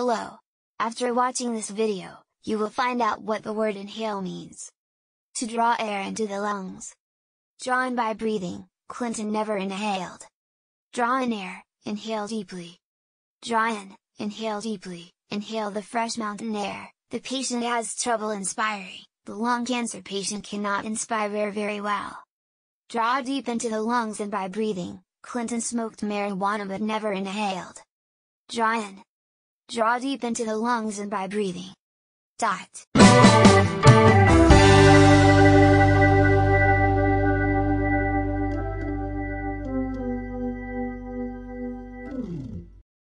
Hello! After watching this video, you will find out what the word inhale means. To draw air into the lungs. Draw in by breathing, Clinton never inhaled. Draw in air, inhale deeply. Draw in, inhale deeply, inhale the fresh mountain air. The patient has trouble inspiring, the lung cancer patient cannot inspire air very well. Draw deep into the lungs and by breathing, Clinton smoked marijuana but never inhaled. Draw in. Draw deep into the lungs and by breathing.